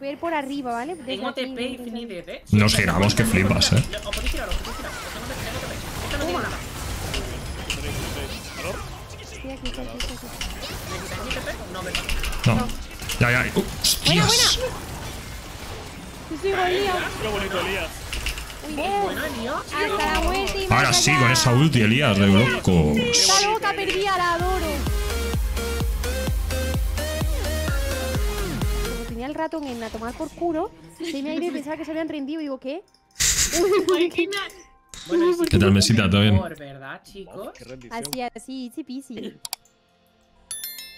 ver por arriba, ¿vale? Tengo TP infinito, ¿eh? Nos giramos que flipas, ¿eh? Os podéis girar, os podéis girar. Esta no tiene nada. Estoy aquí, estoy aquí. ¿Necesitáis mi TP? No, ¿verdad? No. Ya, ya. ¡Hostias! Yo soy Golías. ¡Qué bonito, Elías! Ahora sí, con esa ulti, Elías, de loco. Está loca, perdida, la adoro. Como tenía el ratón en la tomar por culo, se me ha ido y pensaba que se habían rendido. Digo, ¿qué? ¿Qué tal, mesita? ¿Todo bien? ¿Verdad, chicos? Así, así, easy peasy.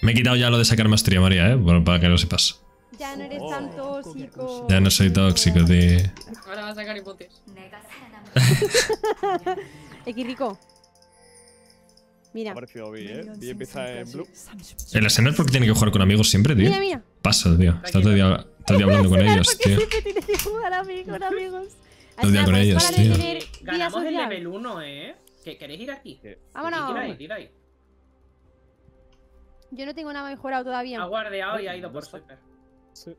Me he quitado ya lo de sacar maestría, María, bueno, para que lo sepas. Ya no eres tan tóxico. Ya no soy tóxico, tío. Ahora vas a sacar hipotes. xRico. Mira. Y empieza en blue. El escenario es porque tiene que jugar con amigos siempre, tío. Mira, mira. Pasa, tío. Está todo el día hablando con ellos, tío. Siempre tiene que jugar con amigos. Todo el día con ellos, tío. Ganamos el level 1, ¿eh? ¿Queréis ir aquí? Vámonos. Yo no tengo nada mejorado todavía. Ha guardeado y ha ido por super. Sí.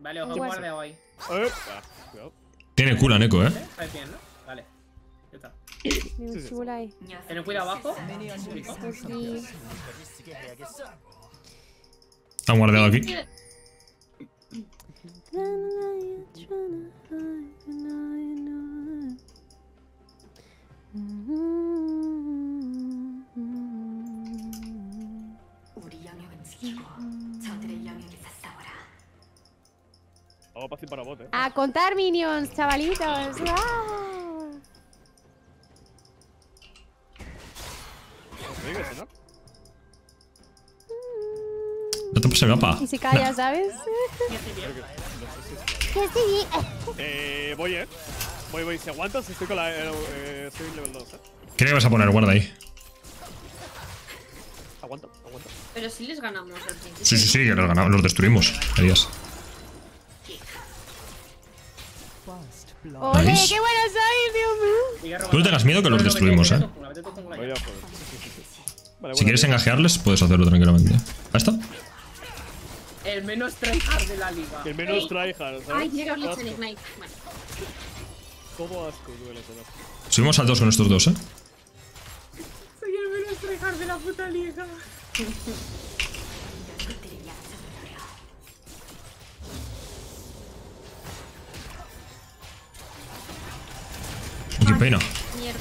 Vale, ojo, guarde hoy. Tiene culo, Neko, ¿eh? Estáis bien, ¿no? Vale. Ya está. Ten cuidado abajo. Han guardado aquí. Para bot, ¿eh? A contar minions, chavalitos. ¡Wow! No te puse el mapa. Y se calla, ¿sabes? Voy, ¿eh? Voy. Si aguantas, estoy con la... estoy en level 2, ¿eh? ¿Qué le vas a poner? Guarda ahí. Aguanta. Pero si les ganamos al principio. Sí, que los ganamos, los destruimos. Adiós. ¡Ole, qué buenos sois, Dios mío! Tú no tengas miedo que los destruimos, ¿eh? Si quieres engajearles, puedes hacerlo tranquilamente. ¿Ah, está? El menos tryhard de la liga. El menos tryhard, ¿sabes? Ay, llega el Lich en Ignite. Todo asco, duele. Subimos al 2 con estos dos, ¿eh? Soy el menos tryhard de la puta liga. ¡Qué pena! Mierda.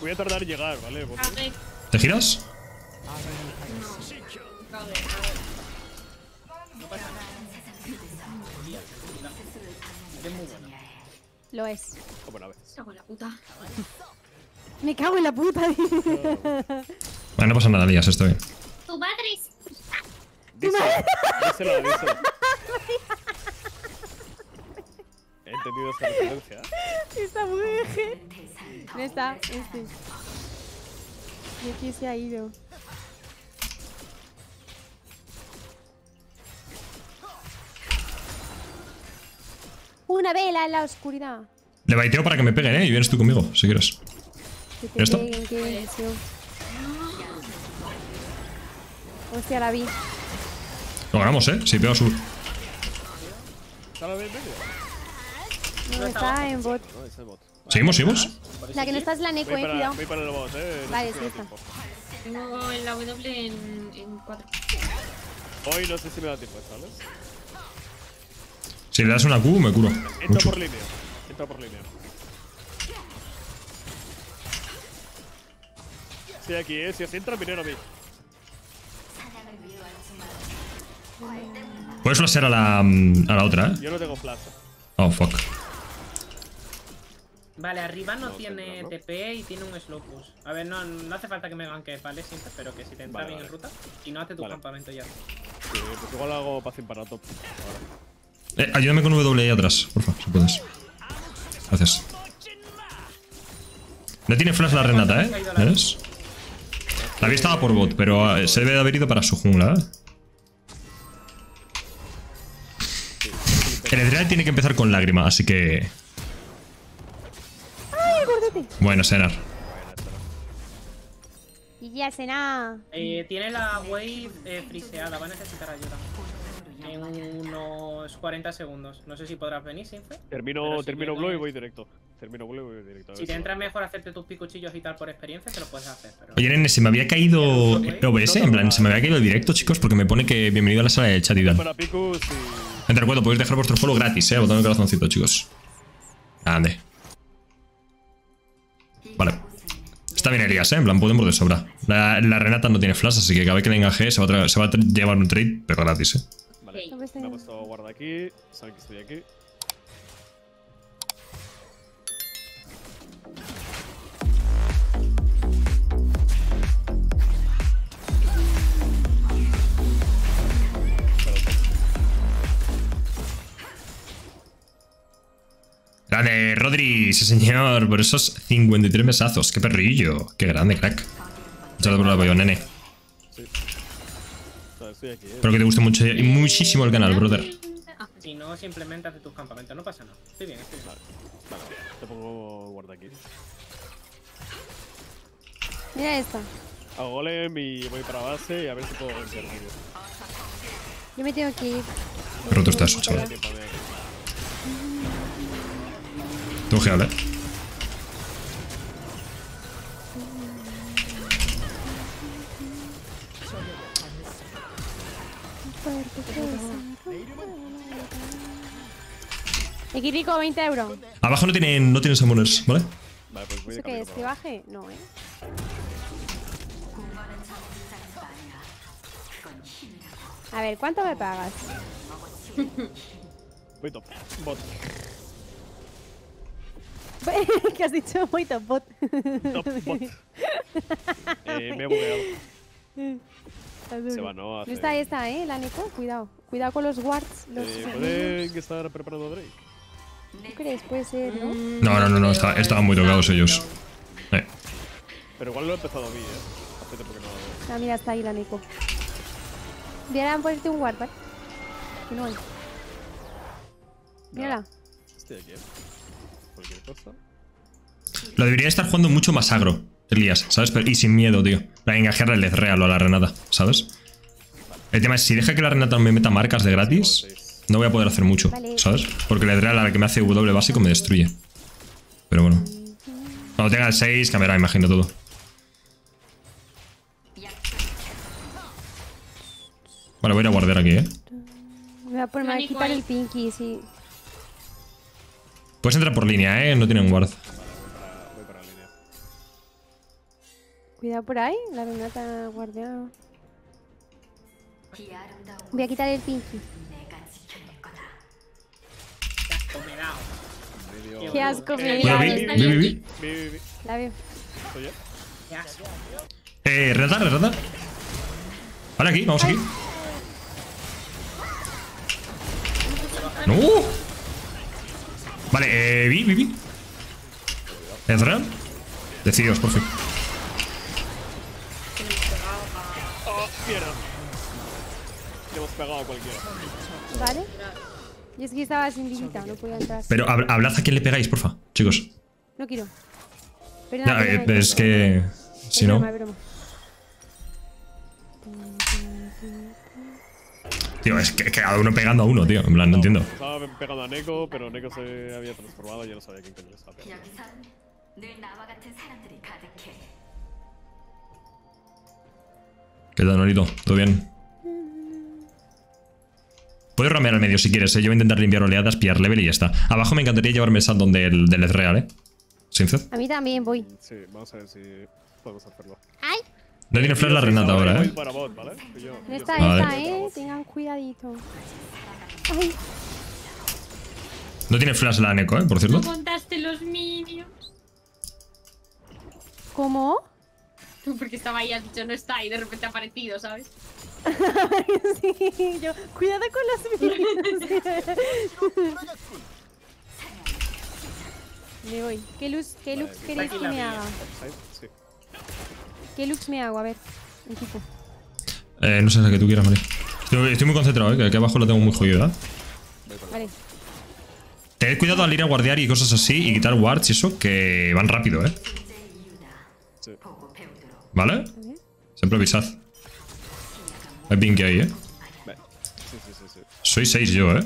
Voy a tardar en llegar, ¿vale? Porque... ¿Te giras? No. No pasa nada. Es muy bueno. Lo es. Me cago en la puta. Me cago en la puta. Bueno, no pasa nada, Díaz, estoy bien. Tu madre es... Díselo. He entendido esa referencia. Está muy eje. No está, este. ¿Y aquí se ha ido? Una vela en la oscuridad. Le baiteo para que me peguen, ¿eh? Y vienes tú conmigo, si quieres. ¿Ya está? Hostia, la vi. Lo ganamos, ¿eh? Si pego sur. ¿Está la vez en medio? No está en bot. No, es el bot. ¿Seguimos? La que no está es la Neko, cuidado. Voy para el bot, Vale, sí está. Tengo la W en 4. Hoy no sé si me da tiempo, ¿sabes? Si le das una Q, me curo. Entra por línea. Estoy aquí, Si os entra, primero a mí. Puedes flashear a la otra, Yo no tengo flash. Oh, fuck. Vale, arriba no tiene TP y tiene un Slowpush. A ver, no hace falta que me ganques, ¿vale? Siempre, pero que si te entra bien en ruta y no hace tu campamento ya. Sí, pues igual hago passing para top. Ayúdame con W ahí atrás, por favor, si puedes. Gracias. No tiene flash la Renata, ¿eh? ¿Ves? La había estado por bot, pero se debe de haber ido para su jungla, ¿eh? El Edreal tiene que empezar con lágrima, así que... ¡Ay, el gordete! Bueno, cenar. Y ya cenar. Tiene la wave friseada, va a necesitar ayuda. ni unos 40 segundos. No sé si podrás venir, Sinfe. Termino blog y voy directo. Si te entra mejor hacerte tus picuchillos y tal por experiencia, te lo puedes hacer. Pero... Oye, Nene, se me había caído OBS, en plan, se me había caído el directo, chicos, porque me pone que bienvenido a la sala de chat y tal. Te recuerdo, podéis dejar vuestro follow gratis, botón de corazoncito, chicos. Ande. Vale. Está bien Elías, en plan, podemos de sobra. La Renata no tiene flash, así que cada vez que le engaje se va a llevar un trade, pero gratis, Vale, me ha puesto guarda aquí, saben que estoy aquí. Grande, Rodri, sí señor, por esos 53 mesazos, qué perrillo, qué grande, crack. Muchas gracias por el apoyo, Nene. Sí. Espero que te guste mucho y muchísimo el canal, brother. Si no, simplemente hace tus campamentos, no pasa nada. Estoy bien, estoy bien. Vale, te pongo guarda aquí. Mira esto. Hago golem y voy para base y a ver si puedo intervenir. Yo me tengo que ir. Roto estás, chaval. Tengo que hablar. Equirico, 20 euros. Abajo no tienen summoners, ¿vale? Vale, pues voy a... ¿Eso qué es? ¿Que baje? No, A ver, ¿cuánto me pagas? Voy top, bot. ¿Qué has dicho? Voy top bot. Top bot. Me he bugueado. Se va, no hace... No está esta, la Nico. Cuidado. Cuidado con los wards. ¿Pueden estar preparando Drake? ¿Tú crees? Puede ser, ¿no? No. Estaban muy tocados ellos. Pero igual lo he empezado a mí, Hace tiempo que no... Ah, mira, está ahí la Nico. Mira, ponerte un ward, ¿vale? Que no hay. Mírala. Estoy aquí, cualquier cosa. Lo debería estar jugando mucho más agro, Elías, ¿sabes? Pero, y sin miedo, tío. La engajearle el Ezreal o a la Renata, ¿sabes? El tema es, si deja que la Renata me meta marcas de gratis, no voy a poder hacer mucho, ¿sabes? Porque el Ezreal a la que me hace W básico me destruye. Pero bueno. Cuando tenga el 6, cambiará, imagino, todo. Vale, voy a ir a guardar aquí, Me voy a poner a quitar el pinky, sí. Puedes entrar por línea, no tienen guard. Vale, voy para línea. Cuidado por ahí, la Renata guardeada. Voy a quitar el pinky. Qué asco me da. Vi. La veo. Renata. Vale, aquí, vamos aquí. ¡No! Vale, vi. Ezreal. Decíos, por fin. Oh, mierda. Te hemos pegado a cualquiera. Vale. Y es que estaba sin visita, no podía entrar. Pero hablad a quién le pegáis, porfa, chicos. No quiero. Pero nada, es que... Si no... Tío, es que cada uno pegando a uno, tío. En plan, no entiendo. Estaba pegando a Neko, pero Neko se había transformado y yo no sabía quién coño estaba pegando. ¿Qué tal, Norito? ¿Todo bien? Puedes ramear al medio si quieres, Yo voy a intentar limpiar oleadas, pillar level y ya está. Abajo me encantaría llevarme el sandón del Ezreal, ¿Sincer? A mí también voy. Sí, vamos a ver si podemos hacerlo. ¡Ay! No tiene flash la Renata ahora, bot, ¿vale? Esta, tengan cuidadito. Ay. No tiene flash la Neko, por cierto. No contaste los minions. ¿Cómo? Tú porque estaba ahí, has dicho no está y de repente ha aparecido, ¿sabes? Sí, yo. Cuidado con los minions. Me voy. ¿Qué luz queréis que me haga? Sí. ¿Qué looks me hago? A ver, equipo. No sé, la que tú quieras, María. Estoy muy concentrado, que aquí abajo lo tengo muy jodido, ¿verdad? Vale. Tened cuidado al ir a guardiar y cosas así, y quitar wards y eso, que van rápido, Sí. ¿Vale? Siempre avisad. Hay pink ahí, Vale. Sí. Soy 6 yo, ¿eh?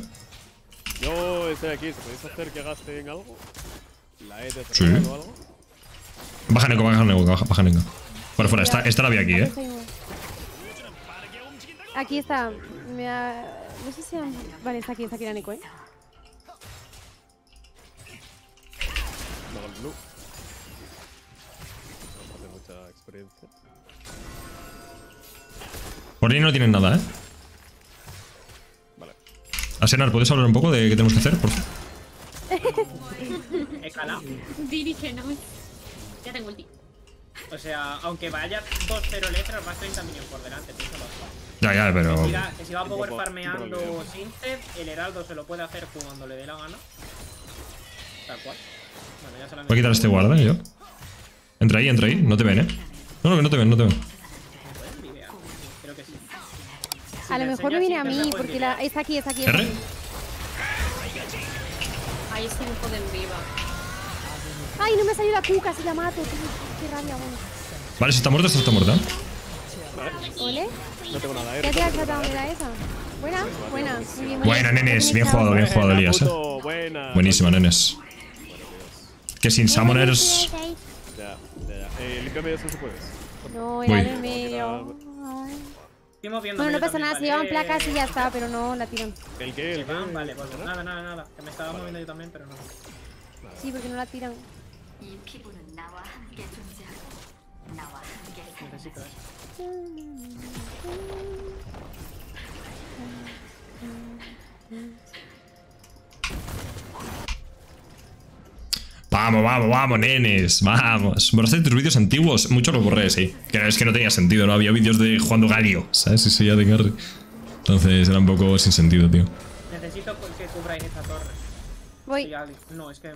Yo estoy aquí. ¿Se podéis hacer que gasten algo? ¿La he detectado o algo? Baja Neko. Vale, fuera. Esta la vi aquí, ¿eh? Aquí está. No sé si... Vale, está aquí la Neko, ¿eh? No. No tengo mucha experiencia. Por ahí no tienen nada, ¿eh? Vale. Asenar, ¿puedes hablar un poco de qué tenemos que hacer? Por favor. He calado. Dirígenos. Ya tengo ulti. O sea, aunque vaya 2-0 letras, vas 30 minions por delante. Piénsalo. Ya, pero... Que si va a power farmeando Sinthet, el heraldo se lo puede hacer cuando le dé la gana. Tal cual. Bueno, ya solamente... Voy a quitar este guarda, yo. Entra ahí. No te ven, ¿eh? No te ven. Creo que sí. A lo mejor no viene a mí, porque la... Está aquí. ¿R? Ahí sí me joden viva. ¡Ay, no me salió la cuca! Si la mato. Qué rabia, bueno. Vale, si está muerta, Vale. ¿Ole? No tengo nada, ¿eh? Ya te has tratado de la esa. Buena. Buena, nenes. Bien jugado, Elías, ¿eh? Buenísima, nenes. Que sin summoners... Límpiame eso si puedes. No, era de medio. Bueno, no pasa nada, se llevan placas y ya está, pero no la tiran. ¿El qué? ¿El qué? Vale, pues nada. Que me estaba moviendo yo también, pero no. Sí, porque no la tiran. Necesito eso. Vamos, nenes, vamos. Borraste tus vídeos antiguos, muchos los borré, sí. Que es que no tenía sentido, no había vídeos de jugando Galio, ¿sabes? Eso ya de Garry. Entonces era un poco sin sentido, tío. Necesito que cubráis esta torre. Voy. No, es que...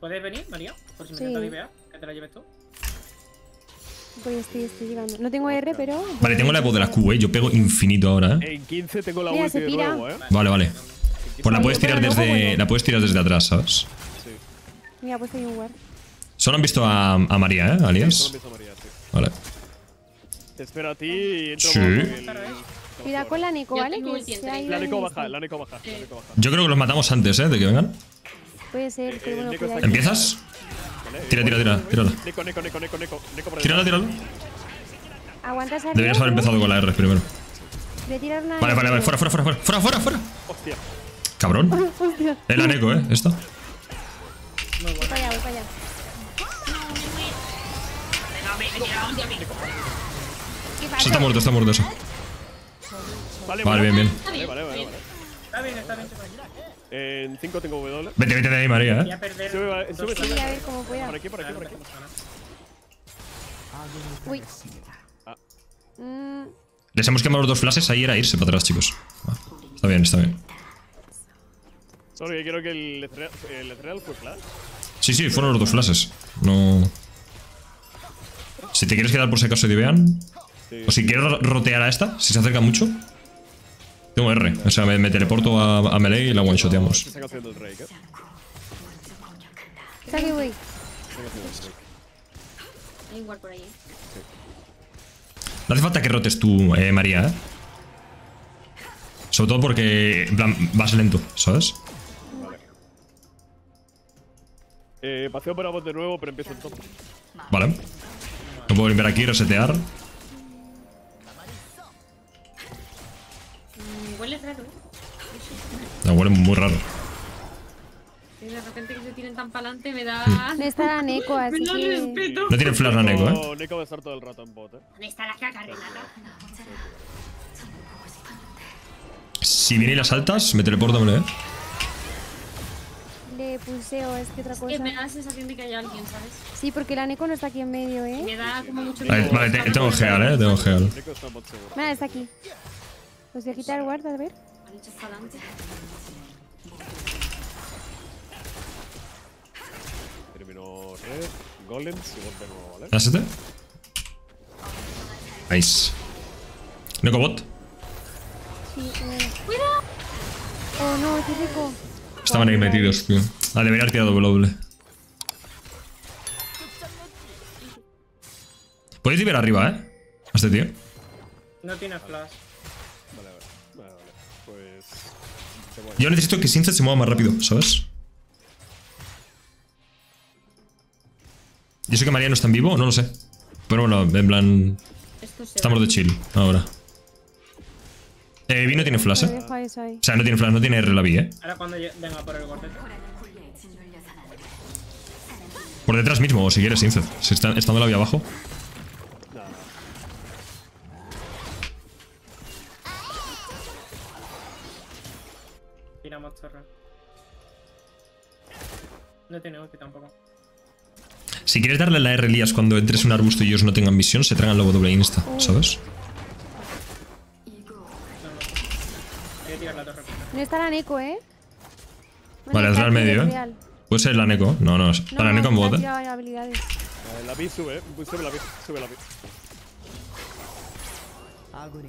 ¿Puedes venir, María? Por si me intento divear, que te la lleves tú. Voy, estoy llevando. No tengo R, pero... Vale, tengo la voz de la Q, ¿eh? Yo pego infinito ahora, ¿eh? En 15 tengo la ulti de nuevo, ¿eh? Vale. Pues la puedes tirar desde atrás, ¿sabes? Mira, pues hay un guard. Solo han visto a María, ¿eh? Aliens. Sí, solo han visto a María, sí. Vale. Te espero a ti y entro. Sí. Cuidado con la Neko, ¿vale? La Neko baja. Yo creo que los matamos antes, ¿eh? De que vengan. Puede ser, pero bueno, cuidado. ¿Empiezas? Vale. Tírala. Neko por ahí. Tírala. ¿Aguantas arriba? Deberías haber empezado con la R primero. De tirar una... Vale. Fuera. Hostia. Cabrón. Hostia. Es la Neko, ¿eh? Esta. Voy para allá. Está muerto eso. Vale, bien. Está bien. En 5 tengo W. Vete de ahí, María, ¿eh? Sube. A ver cómo pueda. Por aquí. Uy. Les hemos quemado los 2 flashes. Ahí era irse para atrás, chicos. Está bien. Sorry, creo que el real fue flash. Sí, fueron los 2 flashes. No. Si te quieres quedar por si acaso divean. Sí. O si quieres rotear a esta, si se acerca mucho. Tengo R. O sea, me teleporto a melee y la one shoteamos. Hay un guard por ahí. No hace falta que rotes tú, María, ¿eh? Sobre todo porque en plan, vas lento, ¿sabes? Paseo para vos de nuevo, pero empiezo el top. Vale. No puedo limpiar aquí, resetear. Huele raro, ¿eh? Huele muy raro. De repente que se tiren tan pa'lante me da... ¿Dónde está la Neko? Así me que... respeto. No tiene flash la Neko, ¿eh? No, Neko va a estar todo el rato en bot, ¿eh? ¿Dónde está la caca, Renata? Si vienen las altas, me teleporto, ¿eh? Le pulseo, es que otra cosa. Es que me da la sensación de que hay alguien, ¿sabes? Sí, porque la Neko no está aquí en medio, ¿eh? Me da como mucho... Vale, tengo geal, ¿eh? Vale, está aquí. Pues voy a quitar el guard, a ver. Terminó... Golems y golpe nuevo, ¿vale? ¿Lásete? Nice. Neko bot. Sí, ¡cuidado! Oh no, qué rico. Estaban ahí metidos, tío. Debería haber tirado W. Podéis ir arriba, ¿eh? A este tío. No tiene flash. Vale. pues... Yo necesito que Shinzed se mueva más rápido, ¿sabes? Yo sé que María no está en vivo, no lo sé. Pero bueno, en plan... Estamos de chill ahora. Vi no tiene flash, ¿eh? O sea, no tiene flash, no tiene R la vi, ¿eh? Ahora cuando venga por el cuarteto. Por detrás mismo, o si quieres, Shinzed. Si está estando la vía abajo. Tiramos torre. No tiene ulti tampoco. Si quieres darle la R, Lías, cuando entres un arbusto y ellos no tengan visión, se tragan luego doble insta, ¿sabes? No está la Neko, ¿eh? Vale, hazla al medio, ¿eh? Puede ser la Neko. No, no, está la Neko en bot. La B sube, sube la B.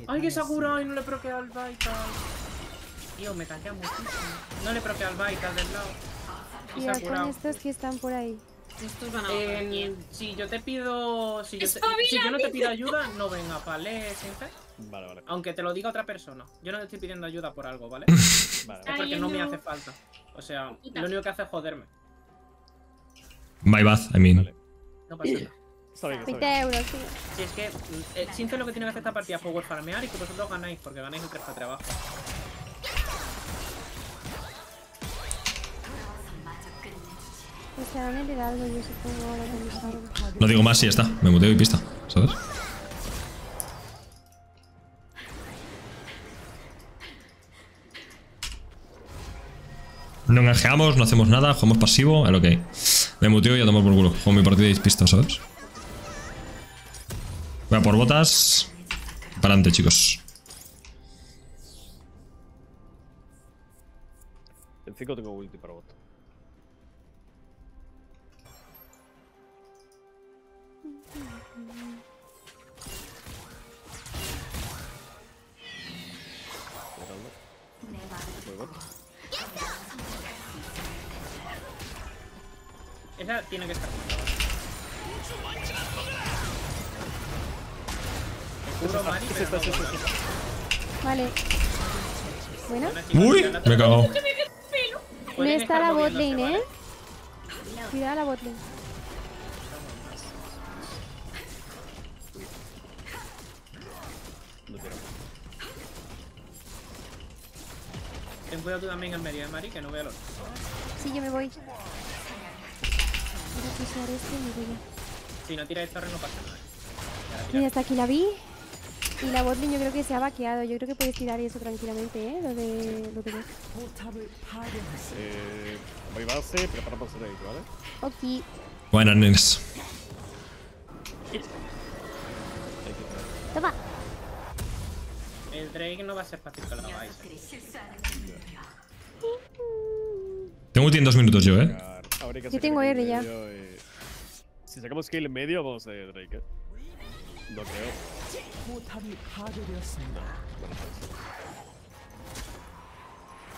Ay, que se ha curado y no le proquea al Vital. Tío, me tanquea muchísimo. No le proquea al Vital del lado. Y se ha curado. Estos que están por ahí. Estos van a si yo te pido. Si yo no te pido ayuda, no venga, ¿vale? Vale, vale. Aunque te lo diga otra persona. Yo no te estoy pidiendo ayuda por algo, ¿vale? Vale. Es porque no me hace falta. O sea, lo único que hace es joderme. My bad, I mean. Vale. No pasa nada. Está bien, está bien. €20, tío. Si es que. Shinzed lo que tiene que hacer esta partida es power farmear y que vosotros ganáis, porque ganáis el 3-4 abajo. No digo más, sí, ya está. Me muteo y pista, ¿sabes? No enganjeamos, no hacemos nada, jugamos pasivo, el ok. Me muteo y ya tomo por culo. Juego mi partida y pista, ¿sabes? Voy a por botas. Para adelante, chicos. En 5 tengo ulti para botas. Esa tiene que estar. Vale. Bueno. Uy, me he cagado. No está la botlane, ¿eh? Cuidado la botlane. Ten cuidado tú también en medio de Mari, que no veo los. Sí, yo me voy. Si no tiras el torre no pasa nada. Mira, hasta aquí la vi. Y la botlane yo creo que se ha vaqueado. Yo creo que puedes tirar eso tranquilamente, ¿eh? Lo de... Voy base, prepara para salir, ¿vale? Ok. Buenas, nenes. Toma. El Drake no va a ser fácil que lo hagáis. Tengo ulti en 2 minutos yo, ¿eh? Yo tengo R ya. Si sacamos kill en medio, vamos a ir Drake. No creo.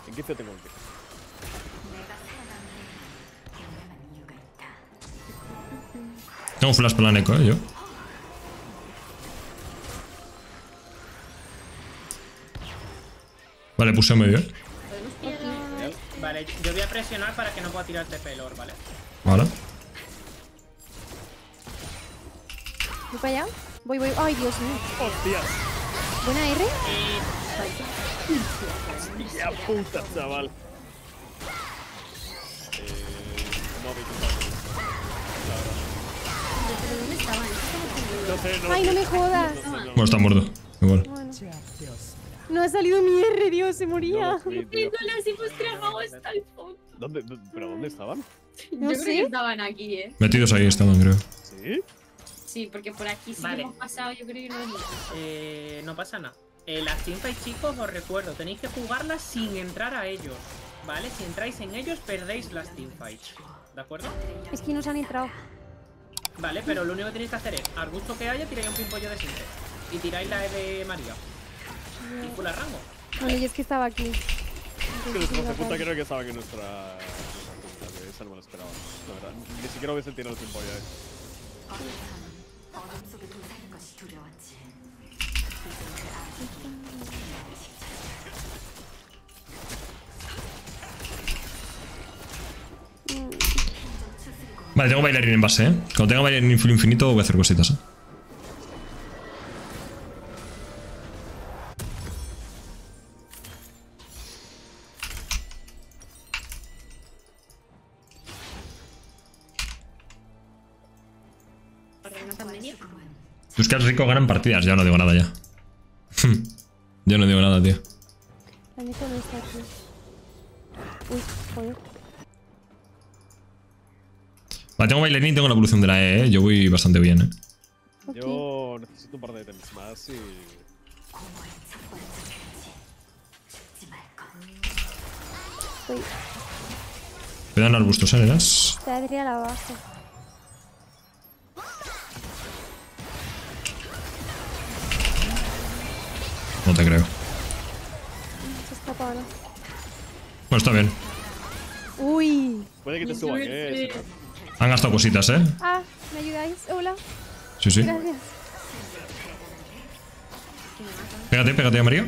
En 15 tengo un kill. Tengo flash para la Neko, ¿eh? Yo. Vale, puse en medio, ¿eh? Vale, yo voy a presionar para que no pueda tirarte pelor, ¿vale? Vale. ¿Voy para allá? Voy. ¡Ay, Dios mío! ¡Hostia! ¿Buena R? ¡Hostia puta, chaval! ¡Ay, no me jodas! Bueno, está muerto. Igual. Bueno. No ha salido mi R, Dios, se moría. Las hemos tragado hasta el fondo. ¿Pero dónde estaban? No sé. Creo que estaban aquí, ¿eh? Metidos ahí estaban, creo. ¿Sí? Sí, porque por aquí sí vale. Hemos pasado, yo creo que no hemos pasado. No pasa nada. Las teamfights, chicos, os recuerdo, tenéis que jugarlas sin entrar a ellos, ¿vale? Si entráis en ellos, perdéis las teamfights, ¿de acuerdo? Es que no se han entrado. Vale, pero lo único que tenéis que hacer es, al gusto que haya, tiráis un pimpollo de Shinzed. Y tiráis la E de María. ¿Circula rango? Bueno, yo es que estaba aquí. Creo que estaba aquí nuestra... Esa no me lo esperaba, la verdad. Ni siquiera hubiese tirado el tiempo ya. Vale, tengo bailarín en base, ¿eh? Cuando tenga bailarín infinito voy a hacer cositas, ¿eh? Los xRico ganan partidas, ya no digo nada ya. Yo no digo nada, tío. A mí también está aquí. Uy, joder. Vale, tengo bailarín y tengo la evolución de la E, ¿eh? Yo voy bastante bien, ¿eh? Okay. Yo necesito un par de ítems más y... Uy. Cuidado en arbustos, ¿eh? ¿Eras? Te daría la base. No te creo. Se escapa ahora. Bueno, está bien. Uy. Puede que te suban, Han gastado cositas, ¿eh? Ah, ¿me ayudáis? Hola. Sí, sí. Gracias. Pégate, pégate, amarillo.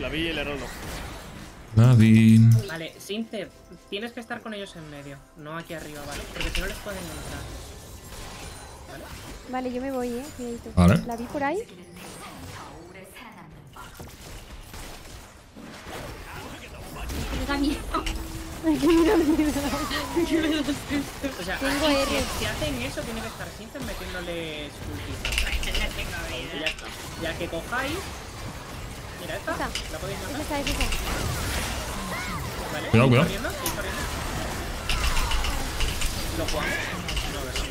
La vi y el error. La vi. Vale, Sinte, tienes que estar con ellos en medio, no aquí arriba, ¿vale? Porque si no les pueden entrar. Vale, yo me voy, cuidadito. Vale. ¿La vi por ahí? Me da miedo. O sea, tengo R. Si hacen eso, tiene que estar Sinte metiéndole cultitos. Ya está. Ya que cojáis. Mira, esta. La podéis matar. Esa. Vale, cuidado, cuidado. Lo jugamos. No, lo sé.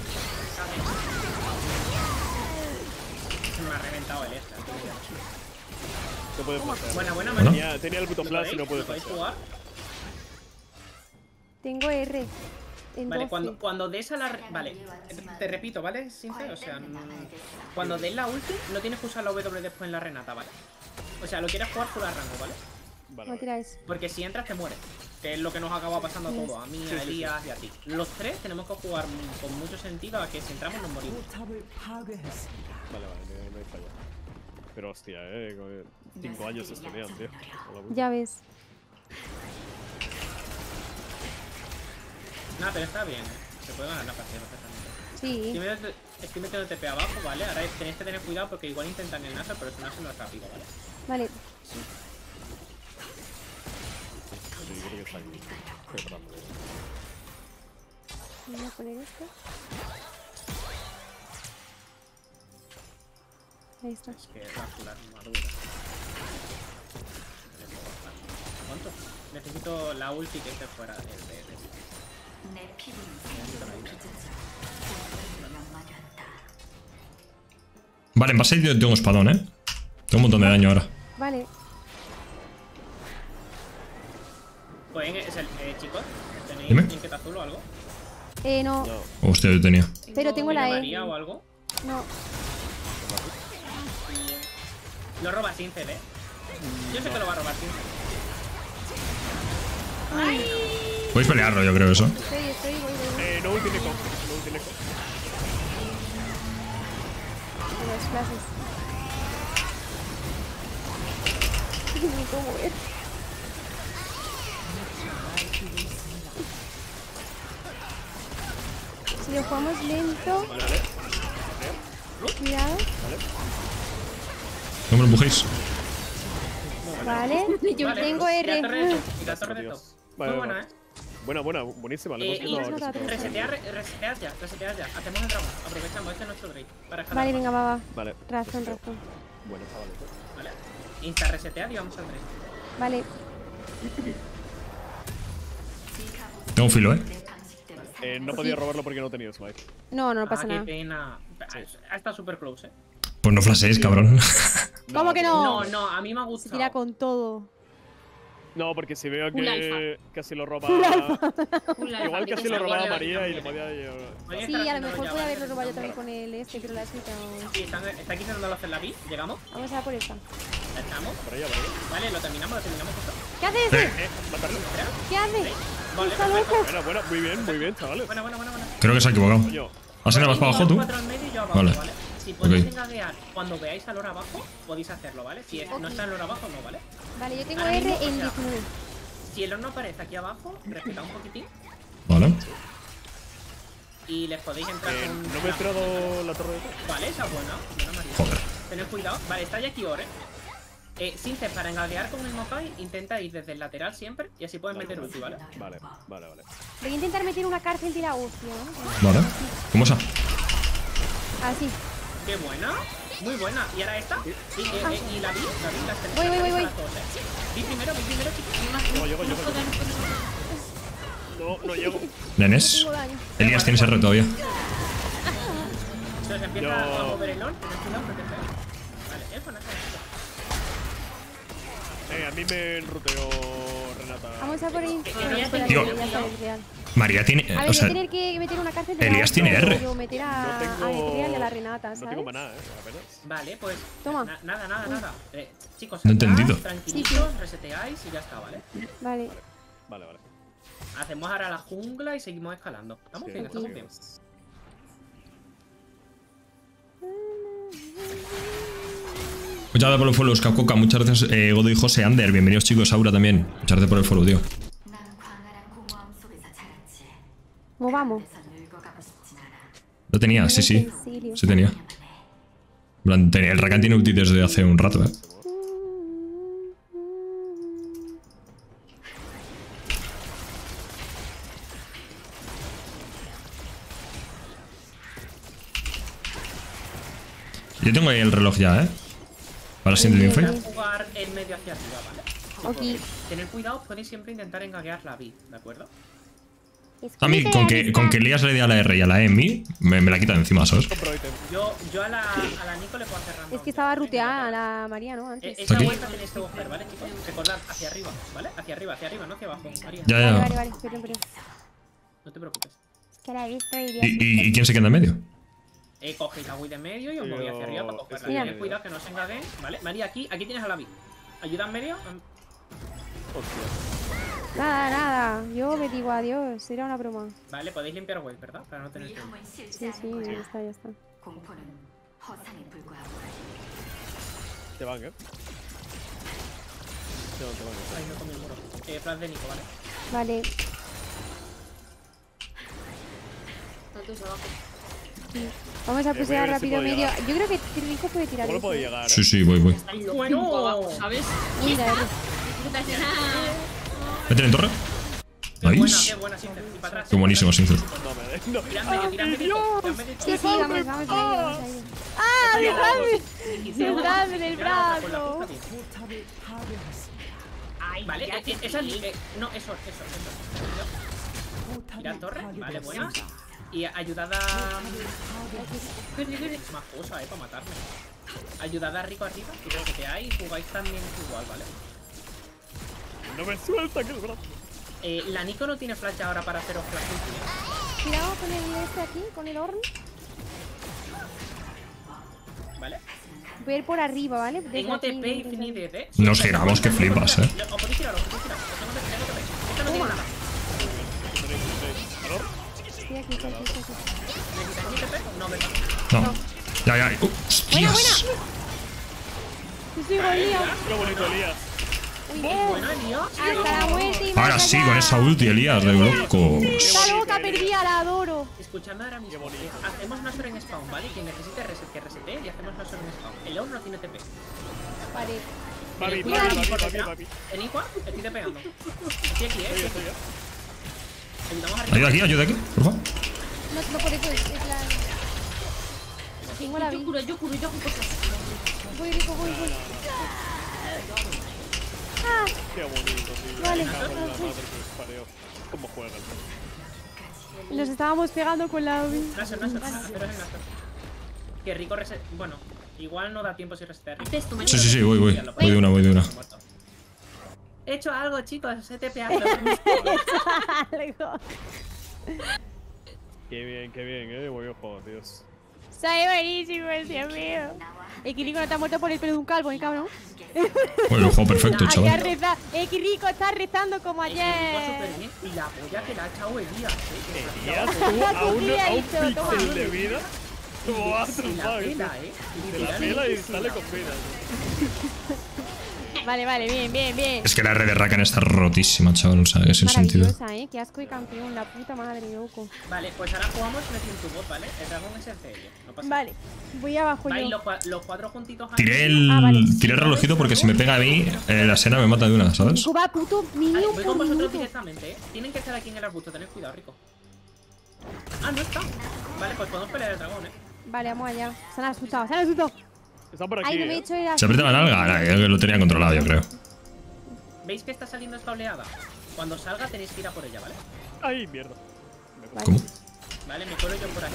Me ha reventado el extra. No puede pasar. Buena, buena, ¿no? Tenía el puto flash y no puede pasar. ¿Jugar? Tengo R. Vale, cuando des a la... Vale, te repito, ¿vale? Sincero, o sea... Cuando des la ulti, no tienes que usar la W después en la Renata, ¿vale? O sea, lo quieres jugar full a rango, ¿vale? Vale. Porque si entras, te mueres. Que es lo que nos acaba pasando a todos, a mí, a Elías y a ti. Los tres tenemos que jugar con mucho sentido a que si entramos nos morimos. Vale, no hay falla. Pero hostia, 5 años se estudian, tío. Ya ves. Nah, pero está bien, se puede ganar la partida perfectamente. Sí. Estoy metiendo TP abajo, ¿vale? Ahora tenéis que tener cuidado porque igual intentan el Nasa, pero es un Nasa más rápido, ¿vale? Vale. Sí. Voy a poner esto. Ahí está. Es que bajo la armadura. ¿Cuánto? Necesito la ulti que esté fuera del DRS. Vale, en base yo tengo espadón, ¿eh? Tengo un montón de daño ahora. Vale. Pues, chicos, ¿tenéis trinket azul o algo? No. Hostia, yo tenía. Pero tengo la E. ¿O algo? No. Lo roba Sincel, ¿eh? Yo sé que lo va a robar Sincel. ¡Ay! Podéis pelearlo, yo creo, eso. Voy. No tiene con. No tiene con. Los flashes. Ni cómo ver. Si lo jugamos lento. Cuidado. No me lo empujéis. Vale. Yo tengo R. Muy buena, ¿eh? Buena, buenísima. Reseteas ya, reseteas ya. Hacemos el drama. Aprovechamos, este es nuestro break. Vale, venga, va. Vale. Razón. Bueno, chavales. Vale. Insta resetear y vamos al break. Vale. Tengo un filo, ¿eh? No podía robarlo porque no tenía smite. No pasa nada. Qué pena. Ha estado super close, ¿eh? Pues no flasheéis, cabrón. ¿Cómo que no? No, a mí me ha gustado. Tira con todo. No, porque si veo que casi lo roba... Igual casi lo robaba María y le podía llevar... Sí, a lo mejor puede haberlo robado yo también con el este, pero la he quitado. Sí, está aquí intentando hacer la B. ¿Llegamos? Vamos a por esta. ¿La echamos? Vale, lo terminamos. ¿Qué haces? ¿Qué haces? Vale, buena, muy bien, chavales. Buena. Creo que se ha equivocado. ¿Has ido más para abajo tú? Vale. Si podéis engagear cuando veáis al oro abajo, podéis hacerlo, ¿vale? Si no está el oro abajo, no, ¿vale? Vale, yo tengo R en 19. Si el oro no aparece aquí abajo, respeta un poquitín Vale. Y les podéis entrar con... No me he tirado la torre de todo. Vale, esa es buena. Joder. Tened cuidado. Vale, está ya Kior, eh. Sincer, para engadear con el Mopai, intenta ir desde el lateral siempre y así puedes meter ulti, ¿vale? Vale, vale, vale. Voy a intentar meter una cárcel de la ulti, ¿eh? Vale. ¿Cómo esa? Así. Qué buena. Muy buena. ¿Y ahora esta? Y la vi, las voy, voy. Vi primero, chicos. Llego. No llego. Nenes. Elías, tienes R todavía. Entonces empieza a mover el on. Vale, es buena. A mí me enruteo, Renata. Vamos a por el info. Tío, María tiene... A ver, o sea, voy a tener que meter una cárcel de Elías tiene R. Yo meter a Adrián y a la Renata, ¿sabes? No tengo maná, apenas. Vale, pues... Toma. Nada. Chicos, no entendido. Tranquilitos, reseteáis y ya está, ¿vale? Vale. Hacemos ahora la jungla y seguimos escalando. Estamos bien, estamos bien. Muchas gracias por el follow, Skakoka. Muchas gracias, Godo y José Ander. Bienvenidos, chicos. Aura también. Muchas gracias por el follow, tío. ¿Cómo vamos? Lo tenía, sí tenía. El Rakan tiene ulti desde hace un rato, eh. Yo tengo ahí el reloj ya, eh. Para siempre info. Jugar en medio hacia arriba, ¿vale? Okay. Tener cuidado, podéis siempre intentar engaguear la B, ¿de acuerdo? A mí, con que Elías le dé a la R y a la E en mí, me la quitan encima, ¿sabes? Yo a la Nico le puedo hacer random. Es que estaba ruteada a la María, ¿no? Antes. Esa vuelta tenéis que buscar, ¿vale, chicos? Recordad, hacia arriba, ¿vale? Hacia arriba, no hacia abajo, María. Ya. Vale, espera. No te preocupes. Es que la he visto y bien. ¿Y quién se queda en medio? Cogéis la Wii de medio y os movéis hacia arriba para cogerla. Tened cuidado que no se engaguen, ¿vale? María, aquí tienes a la Vi. Ayuda en medio. Hostia. Nada. Yo me digo adiós. Era una broma. Vale, podéis limpiar web, ¿verdad? Para no tener tiempo. Sí, ya está. Te van, ¿eh? Te van. Ay, no comí el muro. Flash de Nico, ¿vale? Vale. Tanto se abajo. Sí. Vamos a pusear rápido medio. Llegar. Yo creo que Rico puede tirar. ¿Cómo puede llegar, eh? Sí, voy. Bueno, abajo, ¿sabes? Mira, ¿meten en torre? Nice. Qué buenísimo, Sincer. Sí, vamos. ¡Ah, dejadme en el brazo! Vale, esa libre. No, eso. Tira torre, vale, buena. Y ayudada... Es más cosa, para matarme. Ayudada a Rico arriba, que reseteáis y jugáis también igual, ¿vale? No me suelta que el brazo. La Nico no tiene flash ahora para haceros flash. Cuidado con el este aquí, con el horno. ¿Vale? Voy a ir por arriba, ¿vale? Tengo TP infinito, ¿eh? Nos giramos que flipas, ¿eh? Os podéis girar, Esta no tiene nada. No. Ya. ¡Hostias! Ahora sí, con esa ulti, Elías, de locos. Esta loca perdida, la adoro. Escuchadme ahora mismo. Hacemos una Nasor en spawn, ¿vale? Quien necesite reset, que resete y hacemos una Nasor en spawn. El Orn no tiene TP. Vale. Papi. El Iqua, estoy tepeando. Estoy aquí, ¿eh? Ayuda aquí, por favor. No podéis, es la... Yo curo. Voy. ¡Ah! Qué bonito, tío. Vale. ¿Cómo juegan? Los estábamos pegando con la Obi. Qué rico reset... Bueno, igual no da tiempo si resetear. Sí, voy. Voy de una. He hecho algo, chicos, se te pega. Qué bien, voy a jugar, Dios. Soy buenísimo, Dios mío. Xrico no está muerto por el pelo de un calvo, el cabrón. Bueno, el juego perfecto, chaval. Xrico está rezando como ayer. Y la polla que la ha echado Elías. Elías, tú a un de vida. Como a trompar. Y te la pela y sale con pena. Vale, vale, bien, bien, bien. Es que la red de Rakan está rotísima, chaval. O sea, que sin sentido. Qué asco y campeón, la puta madre de Yoko. Vale, pues ahora jugamos en tu bot, ¿vale? El dragón es el CL, no pasa nada. Vale, voy abajo yo. Los cuatro juntitos ahí. Tiré el relojito porque si me pega a mí, la Sena me mata de una, ¿sabes? Cuba, puto, niño, voy con vosotros directamente, ¿eh? Tienen que estar aquí en el arbusto, tened cuidado, Rico. Ah, no está. Vale, pues podemos pelear el dragón, ¿eh? Vale, vamos allá. Se han asustado, se han asustado. Están por aquí. Ay, no me he hecho ir. Se aprieta la nalga. Ahora, yo lo tenía controlado, yo creo. ¿Veis que está saliendo esta oleada? Cuando salga tenéis que ir a por ella, ¿vale? Ay, mierda. ¿Cómo? Vale, me cuelo yo por aquí.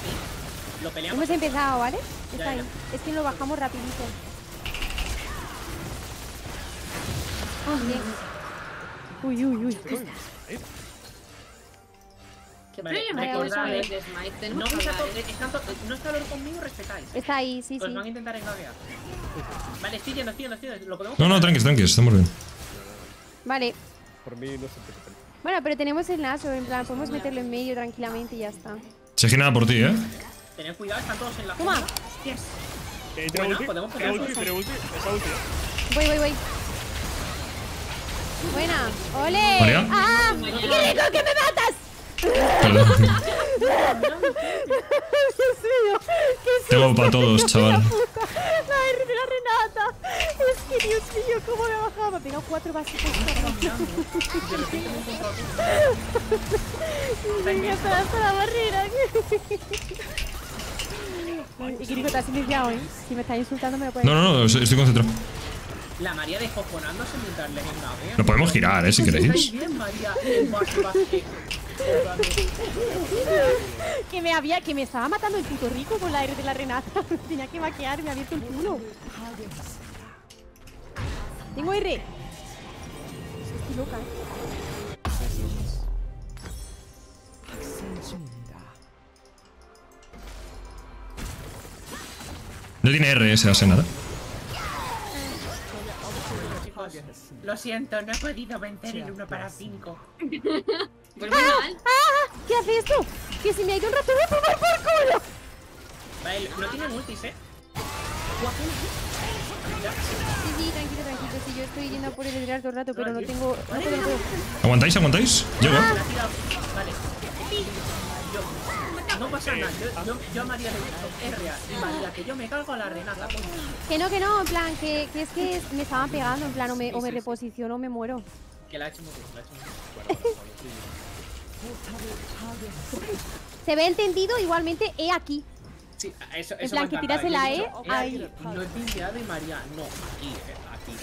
Lo peleamos. Hemos empezado, ¿vale? Está ya, ahí. Ya. Es que lo bajamos rapidito. Oh, bien. Uy, uy, uy. Vale, recordad, no vais a no está dolor conmigo, respetáis. Está ahí, sí, pues sí. Os van a intentar engañar. Vale, estoy yendo, ¿Lo podemos no, tranquis, estamos bien. Vale. Por mí no se preocupen. Bueno, pero tenemos el Naso, en plan, podemos meterlo en medio tranquilamente y ya está. Se gira por ti, ¿eh? Tened cuidado, están todos en la zona. Yes. Bueno, podemos pegar. Voy. Buena. ¡Ole! ¿María? ¡Ah! ¡Qué rico que me matas! Perdón. Tengo para todos, chaval. La Renata. Es que Dios mío, cómo me bajaba. Me pegó cuatro básicos. Venga, hasta la barrera. Y Kiriko, te has iniciado, ¿eh? Si me estás insultando, me lo puedes. No, estoy concentrado. La María descojonándose mientras le venga. Lo podemos girar, si queréis. Que me estaba matando el puto Rico con la R de la Renata. Tenía que maquear, me ha abierto el culo. Tengo R. Estoy loca. No tiene R, se hace nada. Lo siento, no he podido vencer el 1-5. ¿Qué hace esto? Que si me ha ido un rato voy a probar por culo. Vale, no tiene multis, ¿eh? Sí, tranquilo. Si yo estoy yendo por el todo el rato, pero no tengo... ¿Aguantáis? Llego. Vale. No pasa nada, yo a María le gusta. Es real, María, que yo me cargo a la Renata. Que no, en plan, que es que me estaban pegando, en plan, o me reposiciono o me muero. Que la ha hecho muy bien, Se ve entendido, igualmente E aquí. Sí, eso en plan, que tiras la E ahí. No he pinteado y María, no, aquí.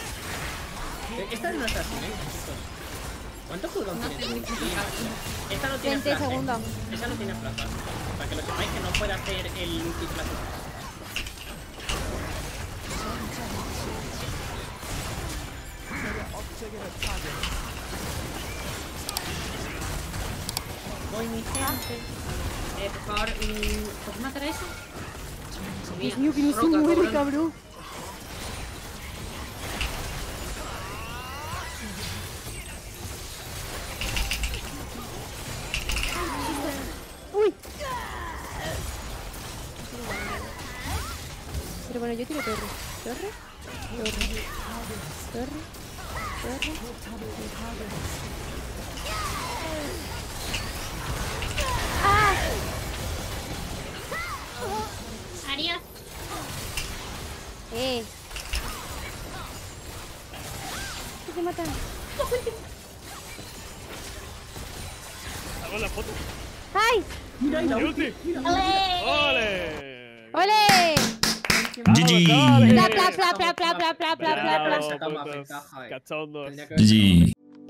Esta no está así, ¿eh? ¿Cuántos cooldowns tiene? Esta no tiene flash, ¿eh? Esa no tiene flash, ¿vale? Para que lo sepáis, que no puede hacer el ulti flash. Voy, mi gente. Por favor, ¿puedes matar a eso? Dios mío, que no se muere, cabrón. Pero bueno, yo tiro torre. ¡Ah! Arias. ¿Qué te matan? ¿Hago la foto? ¡Ay! ¡Ole! ¡Ole! GG. Bla bla bla bla bla bla bla bla bla bla.